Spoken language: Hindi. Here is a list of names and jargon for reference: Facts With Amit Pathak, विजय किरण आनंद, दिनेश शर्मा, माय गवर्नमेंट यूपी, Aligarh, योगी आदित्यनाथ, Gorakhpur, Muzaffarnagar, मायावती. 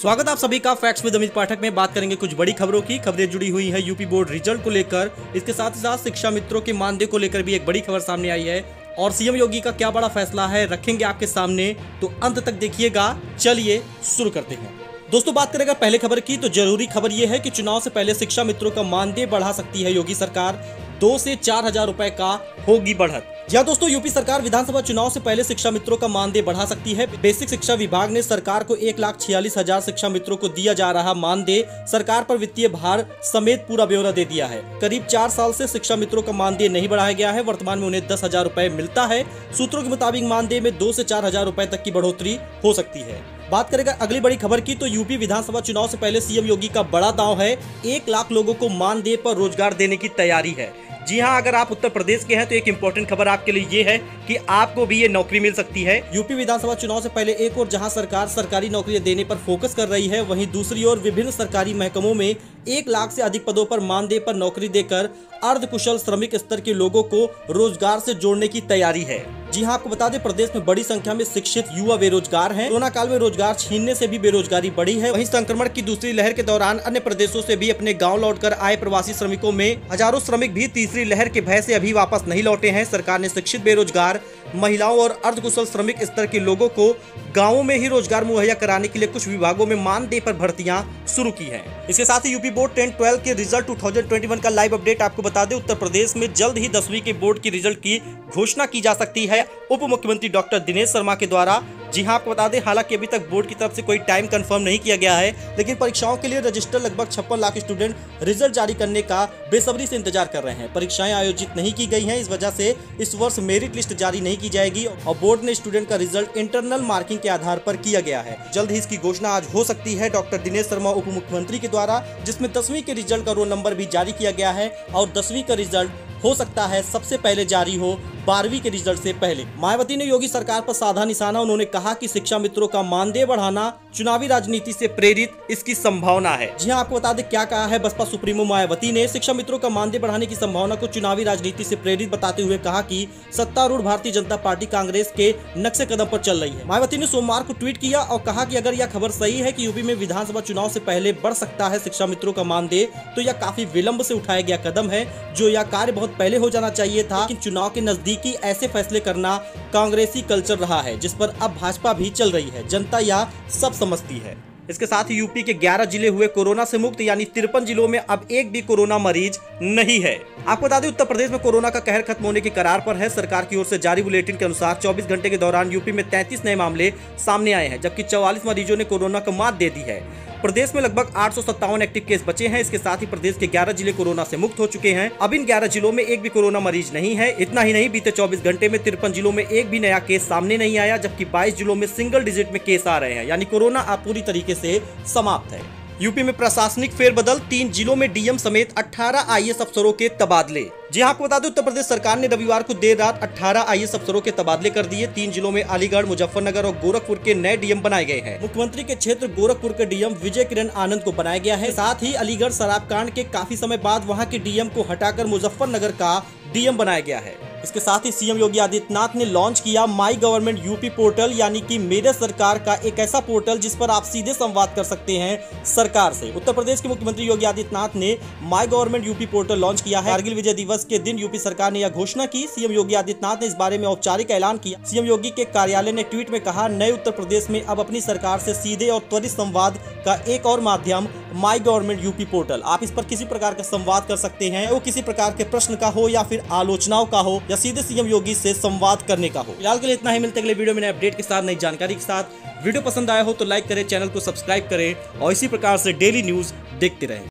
स्वागत आप सभी का फैक्ट्स विद अमित पाठक में। बात करेंगे कुछ बड़ी खबरों की। खबरें जुड़ी हुई है यूपी बोर्ड रिजल्ट को लेकर, इसके साथ ही साथ शिक्षा मित्रों के मानदेय को लेकर भी एक बड़ी खबर सामने आई है और सीएम योगी का क्या बड़ा फैसला है रखेंगे आपके सामने, तो अंत तक देखिएगा। चलिए शुरू करते हैं दोस्तों। बात करेगा पहले खबर की, तो जरूरी खबर यह है कि चुनाव से पहले शिक्षा मित्रों का मानदेय बढ़ा सकती है योगी सरकार, 2 से 4 हजार रुपए का होगी बढ़त। या दोस्तों, यूपी सरकार विधानसभा चुनाव से पहले शिक्षा मित्रों का मानदेय बढ़ा सकती है। बेसिक शिक्षा विभाग ने सरकार को 1,46,000 शिक्षा मित्रों को दिया जा रहा मानदेय सरकार पर वित्तीय भार समेत पूरा ब्यौरा दे दिया है। करीब 4 साल से शिक्षा मित्रों का मानदेय नहीं बढ़ाया गया है। वर्तमान में उन्हें 10,000 रुपए मिलता है। सूत्रों के मुताबिक मानदेय में 2 से 4 हजार रुपए तक की बढ़ोतरी हो सकती है। बात करेगा अगली बड़ी खबर की, तो यूपी विधानसभा चुनाव से पहले सीएम योगी का बड़ा दांव है, 1 लाख लोगों को मानदेय पर रोजगार देने की तैयारी है। जी हाँ, अगर आप उत्तर प्रदेश के हैं तो एक इम्पोर्टेंट खबर आपके लिए ये है कि आपको भी ये नौकरी मिल सकती है। यूपी विधानसभा चुनाव से पहले एक और जहां सरकार सरकारी नौकरियां देने पर फोकस कर रही है, वहीं दूसरी ओर विभिन्न सरकारी महकमों में 1 लाख से अधिक पदों पर मानदेय पर नौकरी देकर अर्धकुशल श्रमिक स्तर के लोगों को रोजगार से जोड़ने की तैयारी है। जी हाँ, आपको बता दें प्रदेश में बड़ी संख्या में शिक्षित युवा बेरोजगार हैं। कोरोना काल में रोजगार छीनने से भी बेरोजगारी बढ़ी है। वहीं संक्रमण की दूसरी लहर के दौरान अन्य प्रदेशों से भी अपने गांव लौटकर आए प्रवासी श्रमिकों में हजारों श्रमिक भी तीसरी लहर के भय से अभी वापस नहीं लौटे हैं। सरकार ने शिक्षित बेरोजगार महिलाओं और अर्धकुशल श्रमिक स्तर के लोगों को गाँवों में ही रोजगार मुहैया कराने के लिए कुछ विभागों में मानदेय पर भर्तियां शुरू की है। इसके साथ ही यूपी बोर्ड 10-12 के रिजल्ट 2021 का लाइव अपडेट। आपको बता दें उत्तर प्रदेश में जल्द ही 10वीं के बोर्ड की रिजल्ट की घोषणा की जा सकती है उप मुख्यमंत्री डॉक्टर दिनेश शर्मा के द्वारा। जी हाँ, आपको बता दें हालांकि अभी तक बोर्ड की तरफ से कोई टाइम कंफर्म नहीं किया गया है, लेकिन परीक्षाओं के लिए रजिस्टर लगभग 56 लाख स्टूडेंट रिजल्ट जारी करने का बेसब्री से इंतजार कर रहे हैं। परीक्षाएं आयोजित नहीं की गई हैं, इस वजह से इस वर्ष मेरिट लिस्ट जारी नहीं की जाएगी और बोर्ड ने स्टूडेंट का रिजल्ट इंटरनल मार्किंग के आधार पर किया गया है। जल्द ही इसकी घोषणा आज हो सकती है डॉक्टर दिनेश शर्मा उप मुख्यमंत्री के द्वारा, जिसमें 10वीं के रिजल्ट का रोल नंबर भी जारी किया गया है और 10वीं का रिजल्ट हो सकता है सबसे पहले जारी हो 12वीं के रिजल्ट से पहले। मायावती ने योगी सरकार पर साधा निशाना, उन्होंने कहा कि शिक्षा मित्रों का मानदेय बढ़ाना चुनावी राजनीति से प्रेरित इसकी संभावना है। जी हां, आपको बता दें क्या कहा है बसपा सुप्रीमो मायावती ने। शिक्षा मित्रों का मानदेय बढ़ाने की संभावना को चुनावी राजनीति से प्रेरित बताते हुए कहा कि सत्तारूढ़ भारतीय जनता पार्टी कांग्रेस के नक्शे कदम पर चल रही है। मायावती ने सोमवार को ट्वीट किया और कहा कि अगर यह खबर सही है कि यूपी में विधानसभा चुनाव से पहले बढ़ सकता है शिक्षा मित्रों का मानदेय, तो यह काफी विलंब से उठाया गया कदम है, जो यह कार्य बहुत पहले हो जाना चाहिए था। चुनाव के नजदीकी ऐसे फैसले करना कांग्रेसी कल्चर रहा है, जिस पर अब भाजपा भी चल रही है, जनता यह सब समझती है। इसके साथ ही यूपी के 11 जिले हुए कोरोना से मुक्त, यानी 53 जिलों में अब एक भी कोरोना मरीज नहीं है। आपको बता दें उत्तर प्रदेश में कोरोना का कहर खत्म होने के करार पर है। सरकार की ओर से जारी बुलेटिन के अनुसार 24 घंटे के दौरान यूपी में 33 नए मामले सामने आए हैं, जबकि 44 मरीजों ने कोरोना को मात दे दी है। प्रदेश में लगभग 857 एक्टिव केस बचे हैं। इसके साथ ही प्रदेश के 11 जिले कोरोना से मुक्त हो चुके हैं। अब इन 11 जिलों में एक भी कोरोना मरीज नहीं है। इतना ही नहीं, बीते 24 घंटे में 53 जिलों में एक भी नया केस सामने नहीं आया, जबकि 22 जिलों में सिंगल डिजिट में केस आ रहे हैं, यानी कोरोना अब पूरी तरीके से समाप्त है। यूपी में प्रशासनिक फेरबदल, 3 जिलों में डीएम समेत 18 आईएएस अफसरों के तबादले। जी हाँ, आपको बता दें उत्तर प्रदेश सरकार ने रविवार को देर रात 18 आईएएस अफसरों के तबादले कर दिए। 3 जिलों में अलीगढ़, मुजफ्फरनगर और गोरखपुर के नए डीएम बनाए गए हैं। मुख्यमंत्री के क्षेत्र गोरखपुर के डीएम विजय किरण आनंद को बनाया गया है। साथ ही अलीगढ़ शराब कांड के काफी समय बाद वहाँ के डीएम को हटाकर मुजफ्फरनगर का डीएम बनाया गया है। इसके साथ ही सीएम योगी आदित्यनाथ ने लॉन्च किया माय गवर्नमेंट यूपी पोर्टल, यानी कि मेरे सरकार का एक ऐसा पोर्टल जिस पर आप सीधे संवाद कर सकते हैं सरकार से। उत्तर प्रदेश के मुख्यमंत्री योगी आदित्यनाथ ने माय गवर्नमेंट यूपी portal launch किया है। कारगिल विजय दिवस के दिन यूपी सरकार ने यह घोषणा की। सीएम योगी आदित्यनाथ ने इस बारे में औपचारिक ऐलान किया। सीएम योगी के कार्यालय ने ट्वीट में कहा, नए उत्तर प्रदेश में अब अपनी सरकार से सीधे और त्वरित संवाद का एक और माध्यम माय गवर्नमेंट यूपी पोर्टल। आप इस पर किसी प्रकार का संवाद कर सकते हैं, वो किसी प्रकार के प्रश्न का हो या फिर आलोचनाओं का हो या सीधे सीएम योगी से संवाद करने का हो। फिलहाल के लिए इतना ही, मिलते अगले वीडियो में नए अपडेट के साथ, नई जानकारी के साथ। वीडियो पसंद आया हो तो लाइक करें, चैनल को सब्सक्राइब करें और इसी प्रकार से डेली न्यूज देखते रहें।